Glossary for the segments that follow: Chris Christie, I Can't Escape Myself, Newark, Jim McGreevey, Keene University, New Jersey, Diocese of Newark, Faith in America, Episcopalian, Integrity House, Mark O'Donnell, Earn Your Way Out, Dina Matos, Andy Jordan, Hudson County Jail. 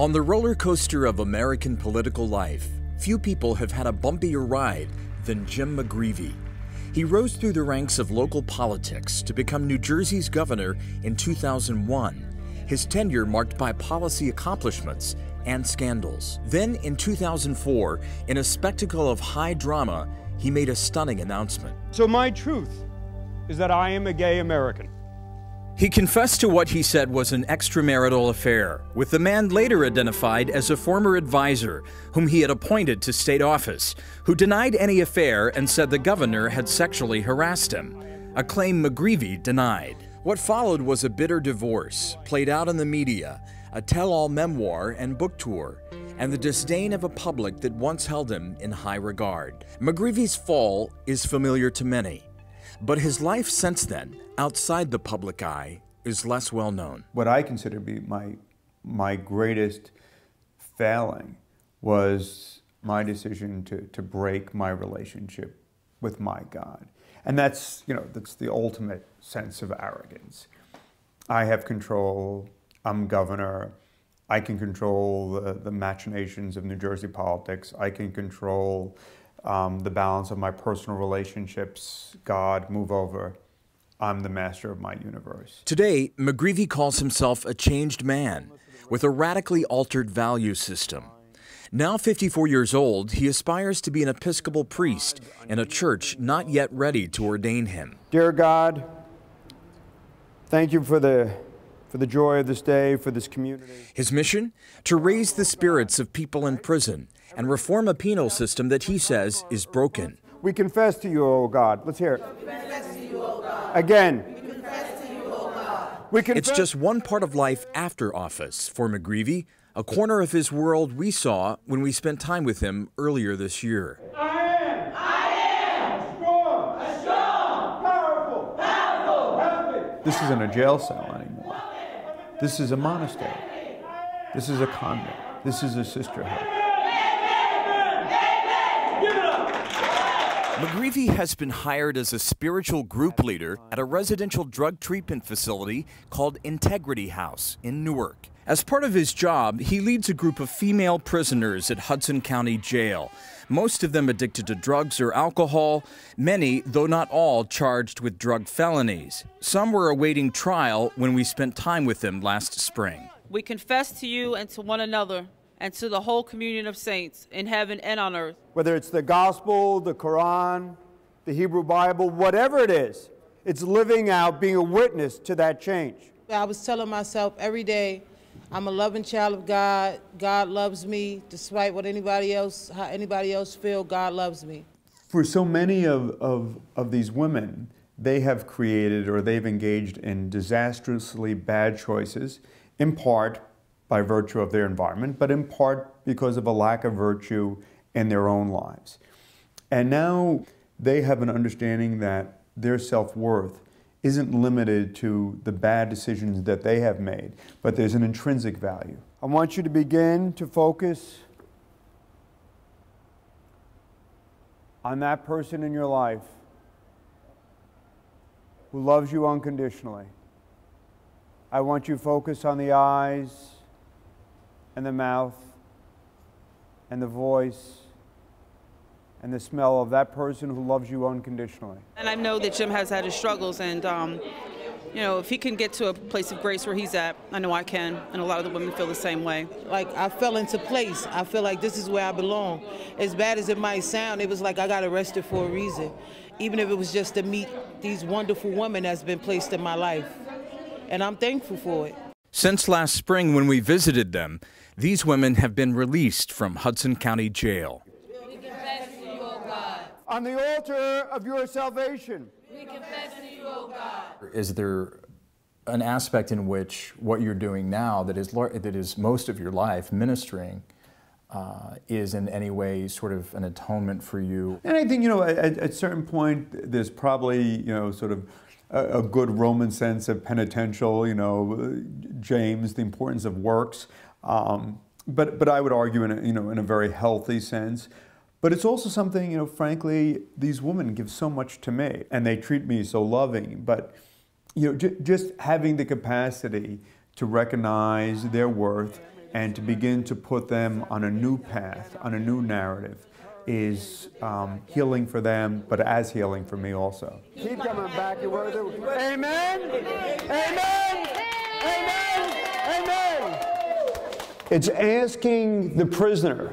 On the roller coaster of American political life, few people have had a bumpier ride than Jim McGreevey. He rose through the ranks of local politics to become New Jersey's governor in 2001. His tenure marked by policy accomplishments and scandals. Then in 2004, in a spectacle of high drama, he made a stunning announcement. So my truth is that I am a gay American. He confessed to what he said was an extramarital affair with the man later identified as a former advisor whom he had appointed to state office, who denied any affair and said the governor had sexually harassed him, a claim McGreevey denied. What followed was a bitter divorce, played out in the media, a tell-all memoir and book tour, and the disdain of a public that once held him in high regard. McGreevey's fall is familiar to many, but his life since then, outside the public eye, is less well known. What I consider to be my greatest failing was my decision to break my relationship with my God. And that's, you know, that's the ultimate sense of arrogance. I have control, I'm governor, I can control the machinations of New Jersey politics, I can control the balance of my personal relationships. God, move over, I'm the master of my universe. Today, McGreevey calls himself a changed man with a radically altered value system. Now 54 years old, he aspires to be an Episcopal priest in a church not yet ready to ordain him. Dear God, thank you for the joy of this day, for this community. His mission? To raise the spirits of people in prison and reform a penal system that he says is broken. We confess to you, O God. Let's hear it. We confess to you, O God. Again. We confess to you, O God. We confess. It's just one part of life after office for McGreevey. A corner of his world we saw when we spent time with him earlier this year. I am strong, a strong, powerful, healthy. This isn't a jail cell anymore. This is a monastery. This is a convent. This is a sisterhood. McGreevey has been hired as a spiritual group leader at a residential drug treatment facility called Integrity House in Newark. As part of his job, he leads a group of female prisoners at Hudson County Jail, most of them addicted to drugs or alcohol, many, though not all, charged with drug felonies. Some were awaiting trial when we spent time with them last spring. We confess to you and to one another and to the whole communion of saints in heaven and on earth. Whether it's the gospel, the Quran, the Hebrew Bible, whatever it is, it's living out, being a witness to that change. I was telling myself every day, I'm a loving child of God. God loves me, despite what anybody else, how anybody else feel, God loves me. For so many of these women, they have created or they've engaged in disastrously bad choices, in part by virtue of their environment, but in part because of a lack of virtue in their own lives. And now they have an understanding that their self-worth isn't limited to the bad decisions that they have made, but there's an intrinsic value. I want you to begin to focus on that person in your life who loves you unconditionally. I want you to focus on the eyes and the mouth and the voice and the smell of that person who loves you unconditionally. And I know that Jim has had his struggles, and you know, if he can get to a place of grace where he's at, I know I can, and a lot of the women feel the same way. Like, I fell into place. I feel like this is where I belong. As bad as it might sound, it was like I got arrested for a reason, even if it was just to meet these wonderful women that's been placed in my life, and I'm thankful for it. Since last spring when we visited them, these women have been released from Hudson County Jail. On the altar of your salvation, we confess to you, O God. Is there an aspect in which what you're doing now that is most of your life, ministering, is in any way sort of an atonement for you? And I think, you know, at a certain point, there's probably, you know, sort of a good Roman sense of penitential, you know, James, the importance of works. But I would argue, in a very healthy sense. But it's also something, you know, frankly, these women give so much to me, and they treat me so loving. But, you know, just having the capacity to recognize their worth and to begin to put them on a new path, on a new narrative, is healing for them, but as healing for me also. Keep coming back, your word. Amen. Amen. Amen. Amen. Amen. It's asking the prisoner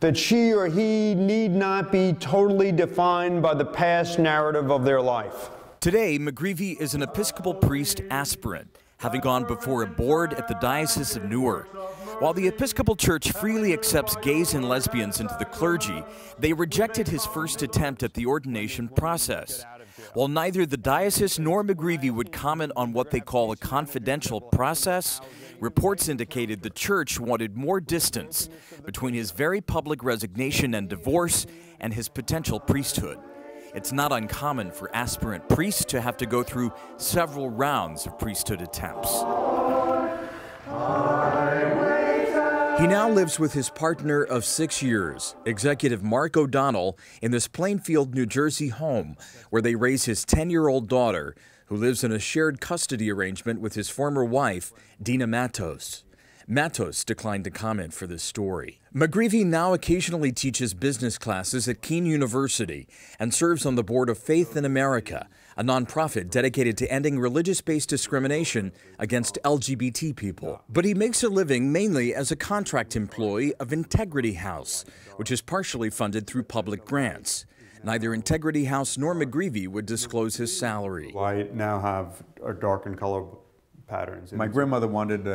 that she or he need not be totally defined by the past narrative of their life. Today, McGreevey is an Episcopal priest aspirant, having gone before a board at the Diocese of Newark. While the Episcopal Church freely accepts gays and lesbians into the clergy, they rejected his first attempt at the ordination process. While neither the diocese nor McGreevey would comment on what they call a confidential process, reports indicated the church wanted more distance between his very public resignation and divorce and his potential priesthood. It's not uncommon for aspirant priests to have to go through several rounds of priesthood attempts. He now lives with his partner of 6 years, executive Mark O'Donnell, in this Plainfield, New Jersey home where they raise his 10-year-old daughter, who lives in a shared custody arrangement with his former wife, Dina Matos. Matos declined to comment for this story. McGreevey now occasionally teaches business classes at Keene University and serves on the board of Faith in America, a nonprofit dedicated to ending religious-based discrimination against LGBT people. But he makes a living mainly as a contract employee of Integrity House, which is partially funded through public grants. Neither Integrity House nor McGreevey would disclose his salary. I now have darkened color patterns. My grandmother wanted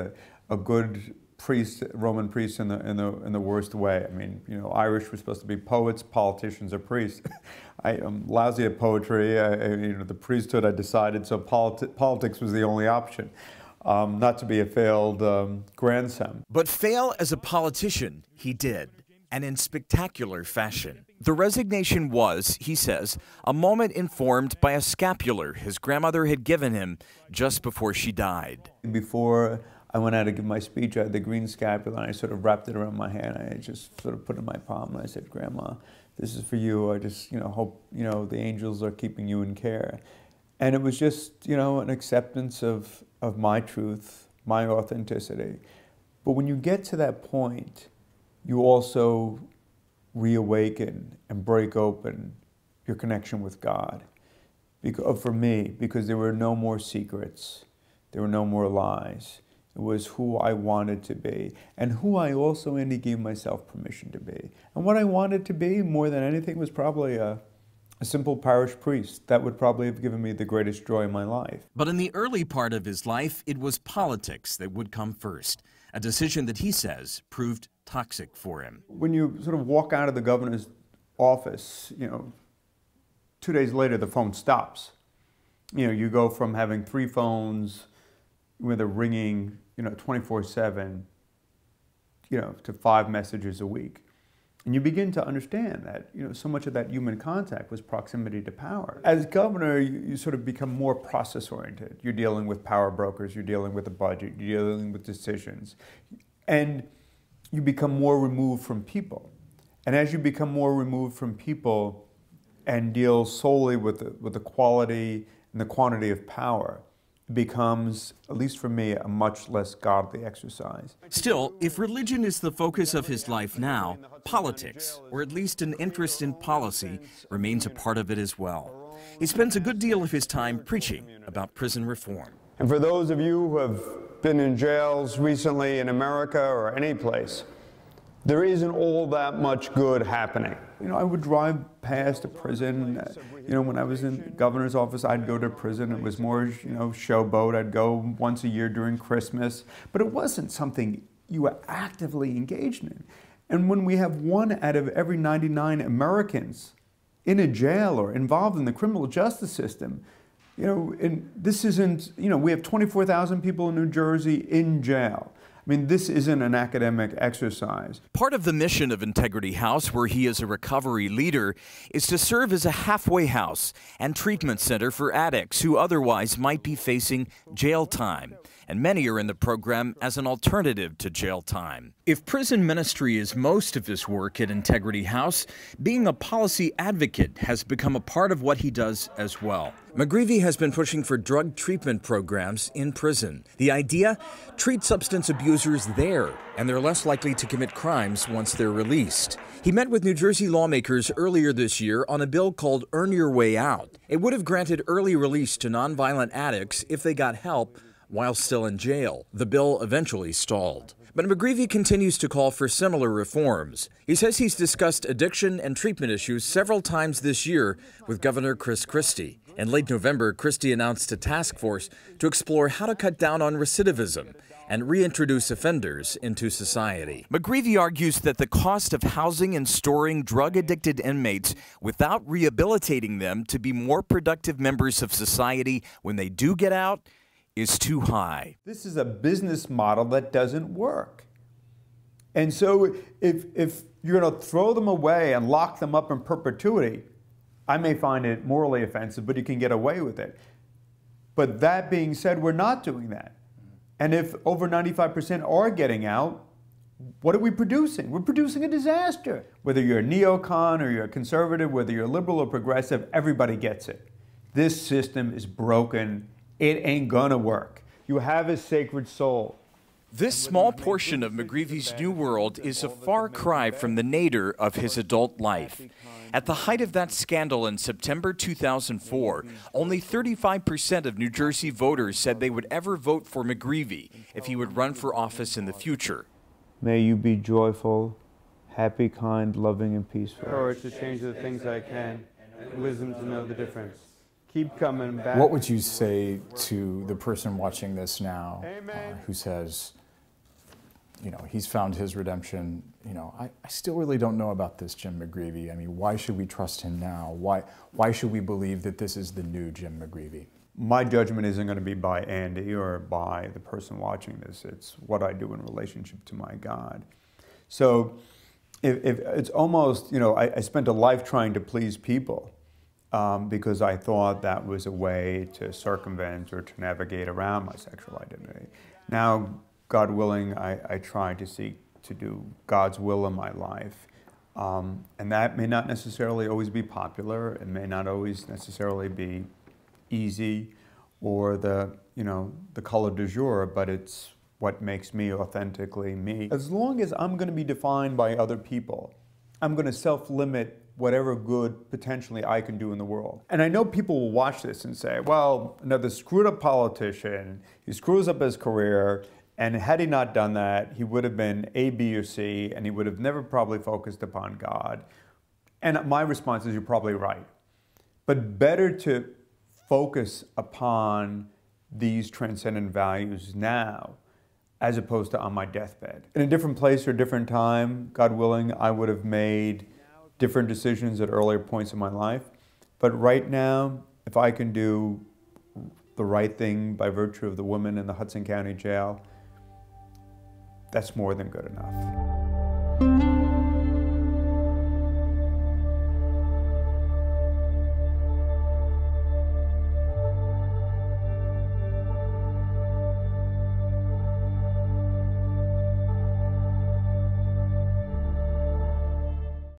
a good priest, Roman priest in the worst way. I mean, you know, Irish were supposed to be poets, politicians, or priests. I am lousy at poetry. You know, the priesthood I decided, so politics was the only option. Not to be a failed grandson. But fail as a politician, he did, and in spectacular fashion. The resignation was, he says, a moment informed by a scapular his grandmother had given him just before she died. Before I went out to give my speech, I had the green scapular, and I sort of wrapped it around my hand. I just sort of put it in my palm, and I said, "Grandma, this is for you. I just, you know, hope, you know, the angels are keeping you in care." And it was just, you know, an acceptance of my truth, my authenticity. But when you get to that point, you also reawaken and break open your connection with God. Because, for me, because there were no more secrets. There were no more lies. It was who I wanted to be, and who I also gave myself permission to be. And what I wanted to be more than anything was probably a simple parish priest. That would probably have given me the greatest joy in my life. But in the early part of his life, it was politics that would come first, a decision that he says proved toxic for him. When you sort of walk out of the governor's office, you know, 2 days later the phone stops. You know, you go from having 3 phones where they're ringing, you know, 24/7, you know, to 5 messages a week. And you begin to understand that, you know, so much of that human contact was proximity to power. As governor, you sort of become more process-oriented. You're dealing with power brokers, you're dealing with the budget, you're dealing with decisions. And you become more removed from people. And as you become more removed from people and deal solely with the quality and the quantity of power, becomes, at least for me, a much less godly exercise. Still, if religion is the focus of his life now, politics, or at least an interest in policy, remains a part of it as well. He spends a good deal of his time preaching about prison reform. And for those of you who have been in jails recently in America or any place, there isn't all that much good happening. You know, I would drive past a prison. You know, when I was in the governor's office, I'd go to prison. It was more, you know, showboat. I'd go once a year during Christmas. But it wasn't something you were actively engaged in. And when we have 1 out of every 99 Americans in a jail or involved in the criminal justice system, you know, and this isn't, you know, we have 24,000 people in New Jersey in jail. I mean, this isn't an academic exercise. Part of the mission of Integrity House, where he is a recovery leader, is to serve as a halfway house and treatment center for addicts who otherwise might be facing jail time. And many are in the program as an alternative to jail time. If prison ministry is most of his work at Integrity House, being a policy advocate has become a part of what he does as well. McGreevey has been pushing for drug treatment programs in prison. The idea? Treat substance abuse users there, and they're less likely to commit crimes once they're released. He met with New Jersey lawmakers earlier this year on a bill called Earn Your Way Out. It would have granted early release to nonviolent addicts if they got help while still in jail. The bill eventually stalled. But McGreevey continues to call for similar reforms. He says he's discussed addiction and treatment issues several times this year with Governor Chris Christie. In late November, Christie announced a task force to explore how to cut down on recidivism and reintroduce offenders into society. McGreevey argues that the cost of housing and storing drug-addicted inmates without rehabilitating them to be more productive members of society when they do get out is too high. This is a business model that doesn't work. And so if you're going to throw them away and lock them up in perpetuity, I may find it morally offensive, but you can get away with it. But that being said, we're not doing that. And if over 95% are getting out, what are we producing? We're producing a disaster. Whether you're a neocon or you're a conservative, whether you're liberal or progressive, everybody gets it. This system is broken. It ain't gonna work. You have a sacred soul. This small portion of McGreevey's new world is a far cry from the nadir of his adult life. At the height of that scandal in September 2004, only 35% of New Jersey voters said they would ever vote for McGreevey if he would run for office in the future. May you be joyful, happy, kind, loving, and peaceful. Courage to change the things I can, and wisdom to know the difference. Keep coming back. What would you say to the person watching this now who says, you know, he's found his redemption. You know, I still really don't know about this Jim McGreevey. I mean, why should we trust him now? Why should we believe that this is the new Jim McGreevey? My judgment isn't going to be by Andy or by the person watching this. It's what I do in relationship to my God. So if it's almost, you know, I spent a life trying to please people because I thought that was a way to circumvent or to navigate around my sexual identity. Now, God willing, I try to seek to do God's will in my life. And that may not necessarily always be popular. It may not always necessarily be easy or the, you know, the color du jour, but it's what makes me authentically me. As long as I'm going to be defined by other people, I'm going to self-limit whatever good potentially I can do in the world. And I know people will watch this and say, well, another screwed up politician, he screws up his career, and had he not done that, he would have been A, B, or C, and he would have never probably focused upon God. And my response is, you're probably right. But better to focus upon these transcendent values now as opposed to on my deathbed. In a different place or different time, God willing, I would have made different decisions at earlier points in my life. But right now, if I can do the right thing by virtue of the woman in the Hudson County Jail, that's more than good enough.